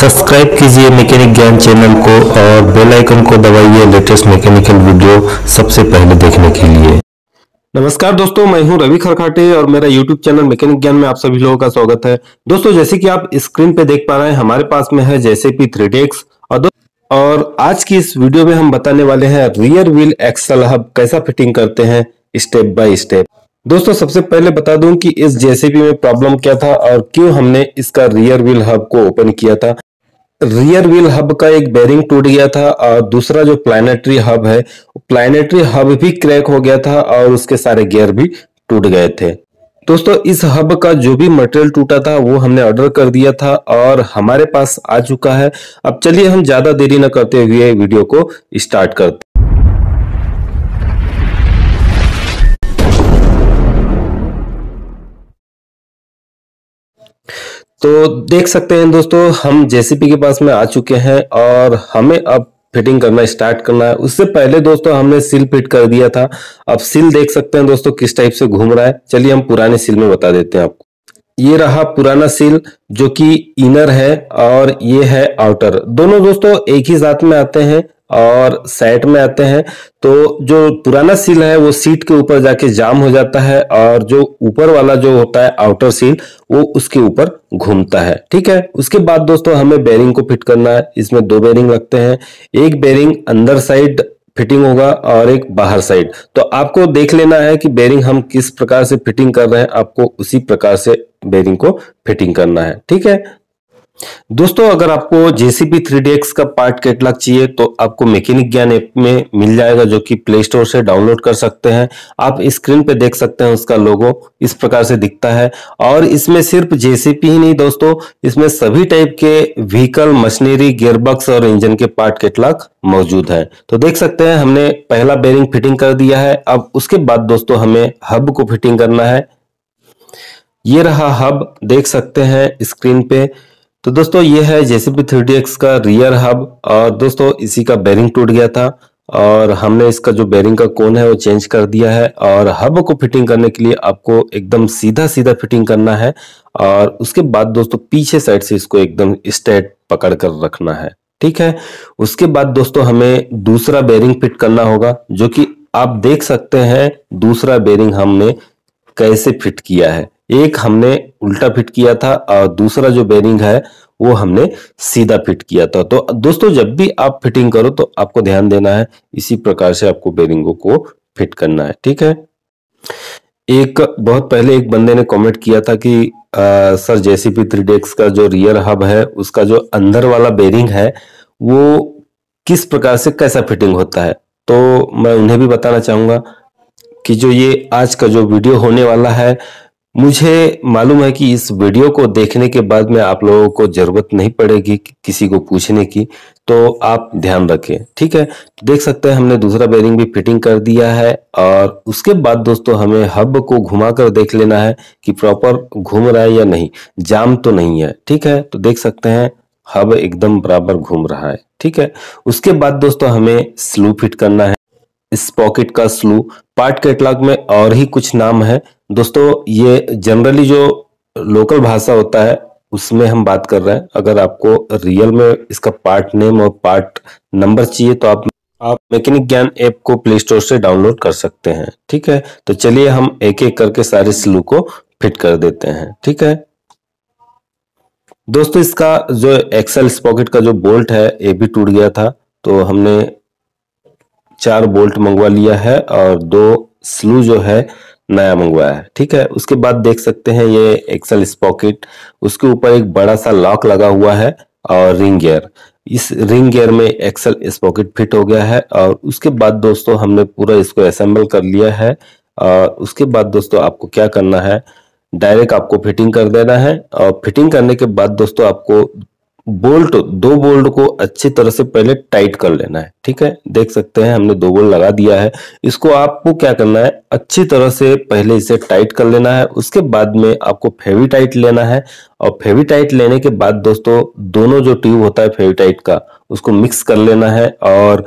Subscribe कीजिए mechanic ज्ञान channel को और बेल आइकन को दबाइए लेटेस्ट मैकेनिकल वीडियो सबसे पहले देखने के लिए। नमस्कार दोस्तों, मैं हूं रवि खरखाटे और मेरा YouTube चैनल मैकेनिक ज्ञान में आप सभी लोगों का स्वागत है। दोस्तों, जैसे कि आप स्क्रीन पे देख पा रहे हैं, हमारे पास में है JCB 3DX और आज की इस वीडियो में हम बताने वाले हैं रियर व्हील एक्सल हब कैसा फिटिंग करते हैं स्टेप बाय स्टेप। दोस्तों, सबसे पहले बता दूं कि इस जेसीबी में प्रॉब्लम क्या था और क्यों हमने इसका रियर व्हील हब को ओपन किया था। रियर व्हील हब का एक बेरिंग टूट गया था और दूसरा जो प्लानेटरी हब है, प्लानेटरी हब भी क्रैक हो गया था और उसके सारे गियर भी टूट गए थे। दोस्तों, इस हब का जो भी मटेरियल टूटा था वो हमने ऑर्डर कर दिया था और हमारे पास आ चुका है। अब चलिए हम ज्यादा देरी न करते हुए वीडियो को स्टार्ट करते हैं। तो देख सकते हैं दोस्तों, हम जेसीबी के पास में आ चुके हैं और हमें अब फिटिंग करना स्टार्ट करना है। उससे पहले दोस्तों हमने सील फिट कर दिया था। अब सील देख सकते हैं दोस्तों किस टाइप से घूम रहा है। चलिए हम पुराने सील में बता देते हैं आपको। ये रहा पुराना सील जो कि इनर है और ये है आउटर। दोनों दोस्तों एक ही साथ में आते हैं और सेट में आते हैं। तो जो पुराना सील है वो सीट के ऊपर जाके जाम हो जाता है और जो ऊपर वाला जो होता है आउटर सील वो उसके ऊपर घूमता है। ठीक है, उसके बाद दोस्तों हमें बेरिंग को फिट करना है। इसमें दो बेरिंग लगते हैं, एक बेरिंग अंदर साइड फिटिंग होगा और एक बाहर साइड। तो आपको देख लेना है कि बेरिंग हम किस प्रकार से फिटिंग कर रहे हैं, आपको उसी प्रकार से बेरिंग को फिटिंग करना है। ठीक है दोस्तों, अगर आपको JCB 3DX का पार्ट कैटलॉग चाहिए तो आपको मैकेनिक ज्ञान ऐप में मिल जाएगा, जो कि प्ले स्टोर से डाउनलोड कर सकते हैं। आप स्क्रीन पे देख सकते हैं उसका लोगो इस प्रकार से दिखता है। और इसमें सिर्फ JCB ही नहीं दोस्तों, इसमें सभी टाइप के व्हीकल, मशीनरी, गियरबॉक्स और इंजन के पार्ट कैटलॉग मौजूद है। तो देख सकते हैं हमने पहला बेरिंग फिटिंग कर दिया है। अब उसके बाद दोस्तों हमें हब को फिटिंग करना है। ये रहा हब, देख सकते हैं स्क्रीन पे। तो दोस्तों ये है JCB 3DX का रियर हब और दोस्तों इसी का बेरिंग टूट गया था और हमने इसका जो बेरिंग का कोण है वो चेंज कर दिया है। और हब को फिटिंग करने के लिए आपको एकदम सीधा सीधा फिटिंग करना है और उसके बाद दोस्तों पीछे साइड से इसको एकदम स्ट्रेट पकड़ कर रखना है। ठीक है, उसके बाद दोस्तों हमें दूसरा बेरिंग फिट करना होगा, जो कि आप देख सकते हैं दूसरा बेरिंग हमने कैसे फिट किया है। एक हमने उल्टा फिट किया था और दूसरा जो बेरिंग है वो हमने सीधा फिट किया था। तो दोस्तों जब भी आप फिटिंग करो तो आपको ध्यान देना है, इसी प्रकार से आपको बेरिंगों को फिट करना है। ठीक है, एक बहुत पहले एक बंदे ने कमेंट किया था कि सर JCB 3DX का जो रियर हब है उसका जो अंदर वाला बेरिंग है वो किस प्रकार से कैसा फिटिंग होता है। तो मैं उन्हें भी बताना चाहूंगा कि जो ये आज का जो वीडियो होने वाला है, मुझे मालूम है कि इस वीडियो को देखने के बाद में आप लोगों को जरूरत नहीं पड़ेगी किसी को पूछने की, तो आप ध्यान रखें। ठीक है, देख सकते हैं हमने दूसरा बेरिंग भी फिटिंग कर दिया है और उसके बाद दोस्तों हमें हब को घुमाकर देख लेना है कि प्रॉपर घूम रहा है या नहीं, जाम तो नहीं है। ठीक है, तो देख सकते हैं हब एकदम बराबर घूम रहा है। ठीक है, उसके बाद दोस्तों हमें स्लू फिट करना है, इस पॉकेट का स्लू। पार्ट कैटलॉग में और ही कुछ नाम है दोस्तों, ये जनरली जो लोकल भाषा होता है उसमें हम बात कर रहे हैं। अगर आपको रियल में इसका पार्ट नेम और पार्ट नंबर चाहिए तो आप मैकेनिक ज्ञान ऐप को प्ले स्टोर से डाउनलोड कर सकते हैं। ठीक है, तो चलिए हम एक एक करके सारे स्लू को फिट कर देते हैं। ठीक है दोस्तों, इसका जो एक्सल पॉकेट का जो बोल्ट है ये भी टूट गया था, तो हमने 4 बोल्ट मंगवा लिया है और 2 स्लू जो है नया मंगवाया है। ठीक है, उसके बाद देख सकते हैं ये एक्सल स्पॉकेट, उसके ऊपर एक बड़ा सा लॉक लगा हुआ है और रिंग गियर, इस रिंग गियर में एक्सल स्पॉकेट फिट हो गया है। और उसके बाद दोस्तों हमने पूरा इसको असेंबल कर लिया है और उसके बाद दोस्तों आपको क्या करना है, डायरेक्ट आपको फिटिंग कर देना है। और फिटिंग करने के बाद दोस्तों आपको बोल्ट, 2 बोल्ट को अच्छी तरह से पहले टाइट कर लेना है। ठीक है, देख सकते हैं हमने 2 बोल्ट लगा दिया है। इसको आपको क्या करना है, अच्छी तरह से पहले इसे टाइट कर लेना है। उसके बाद में आपको फेविटाइट लेना है और फेविटाइट लेने के बाद दोस्तों दोनों जो ट्यूब होता है फेविटाइट का उसको मिक्स कर लेना है और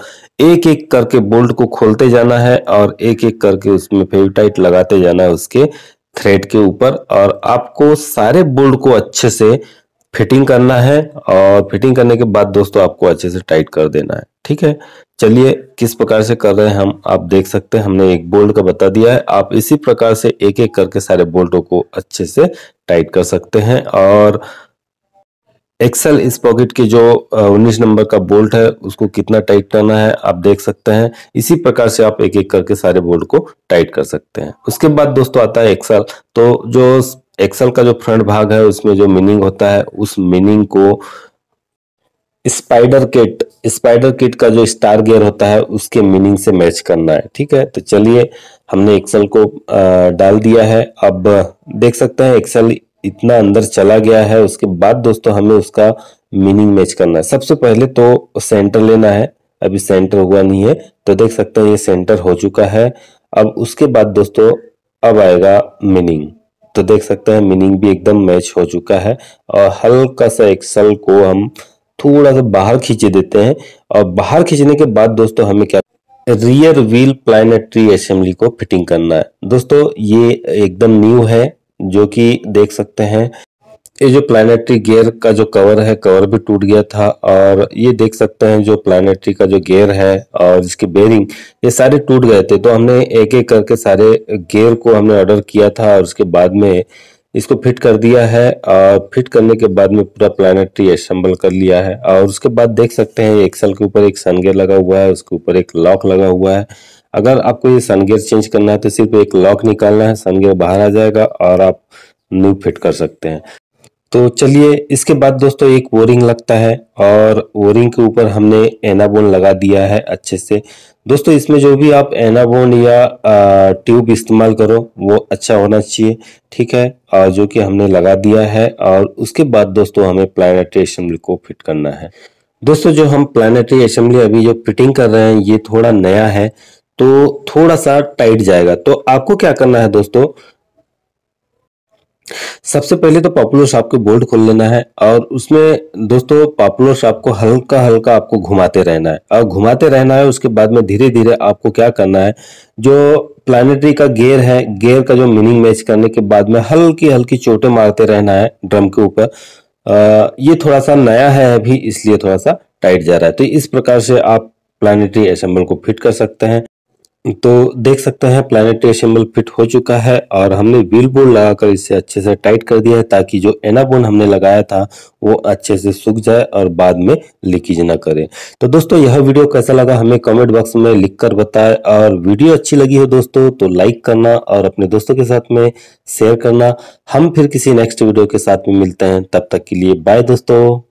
एक एक करके बोल्ट को खोलते जाना है और एक एक करके उसमें फेविटाइट लगाते जाना है उसके थ्रेड के ऊपर। और आपको सारे बोल्ट को अच्छे से फिटिंग करना है और फिटिंग करने के बाद दोस्तों आपको अच्छे से टाइट कर देना है। ठीक है, चलिए किस प्रकार से कर रहे हैं हम, आप देख सकते हैं हमने एक बोल्ट का बता दिया है। आप इसी प्रकार से एक एक करके सारे बोल्टों को अच्छे से टाइट कर सकते हैं। और एक्सल इस पॉकेट के जो 19 नंबर का बोल्ट है उसको कितना टाइट करना है आप देख सकते हैं। इसी प्रकार से आप एक एक करके सारे बोल्ट को टाइट कर सकते हैं। उसके बाद दोस्तों आता है एक्सल। तो जो एक्सल का जो फ्रंट भाग है उसमें जो मिनिंग होता है उस मिनिंग को स्पाइडर किट का जो स्टार गियर होता है उसके मीनिंग से मैच करना है। ठीक है, तो चलिए हमने एक्सल को डाल दिया है। अब देख सकते हैं एक्सल इतना अंदर चला गया है। उसके बाद दोस्तों हमें उसका मीनिंग मैच करना है। सबसे पहले तो सेंटर लेना है, अभी सेंटर हुआ नहीं है तो देख सकते हैं ये सेंटर हो चुका है। अब उसके बाद दोस्तों अब आएगा मीनिंग, तो देख सकते हैं मीनिंग भी एकदम मैच हो चुका है। और हल्का सा एक्सल को हम थोड़ा सा बाहर खींच देते हैं और बाहर खींचने के बाद दोस्तों हमें क्या रियर व्हील प्लानेटरी असेंबली को फिटिंग करना है। दोस्तों ये एकदम न्यू है, जो कि देख सकते हैं ये जो प्लानेटरी गियर का जो कवर है कवर भी टूट गया था। और ये देख सकते हैं जो प्लानेटरी का जो गियर है और इसकी बेरिंग ये सारे टूट गए थे। तो हमने एक एक करके सारे गियर को हमने ऑर्डर किया था और उसके बाद में इसको फिट कर दिया है। और फिट करने के बाद में पूरा प्लानेटरी असेंबल कर लिया है। और उसके बाद देख सकते हैं एक्सल के ऊपर एक सनगियर लगा हुआ है, उसके ऊपर एक लॉक लगा हुआ है। अगर आपको ये सनगियर चेंज करना है तो सिर्फ एक लॉक निकालना है, सनगियर बाहर आ जाएगा और आप न्यू फिट कर सकते हैं। तो चलिए इसके बाद दोस्तों एक ओरिंग लगता है और ओरिंग के ऊपर हमने एनाबोन लगा दिया है अच्छे से। दोस्तों इसमें जो भी आप एनाबोन या ट्यूब इस्तेमाल करो वो अच्छा होना चाहिए। ठीक है, और जो कि हमने लगा दिया है। और उसके बाद दोस्तों हमें प्लानेटरी असेंबली को फिट करना है। दोस्तों जो हम प्लानेटरी असेंबली अभी जो फिटिंग कर रहे हैं ये थोड़ा नया है तो थोड़ा सा टाइट जाएगा। तो आपको क्या करना है दोस्तों, सबसे पहले तो पॉपुलर शॉप के बोल्ट खोल लेना है और उसमें दोस्तों पॉपुलर शॉप को हल्का हल्का आपको घुमाते रहना है और घुमाते रहना है। उसके बाद में धीरे धीरे आपको क्या करना है, जो प्लानेटरी का गियर है गियर का जो मीनिंग मैच करने के बाद में हल्की हल्की चोटें मारते रहना है ड्रम के ऊपर। ये थोड़ा सा नया है अभी इसलिए थोड़ा सा टाइट जा रहा है। तो इस प्रकार से आप प्लानेटरी असेंबल को फिट कर सकते हैं। तो देख सकते हैं प्लानेटरी असेंबल फिट हो चुका है और हमने व्हील बोल्ट लगाकर इसे अच्छे से टाइट कर दिया है ताकि जो एनाबोन हमने लगाया था वो अच्छे से सूख जाए और बाद में लीकेज ना करे। तो दोस्तों यह वीडियो कैसा लगा हमें कमेंट बॉक्स में लिखकर बताएं। और वीडियो अच्छी लगी हो दोस्तों तो लाइक करना और अपने दोस्तों के साथ में शेयर करना। हम फिर किसी नेक्स्ट वीडियो के साथ में मिलते हैं, तब तक के लिए बाय दोस्तों।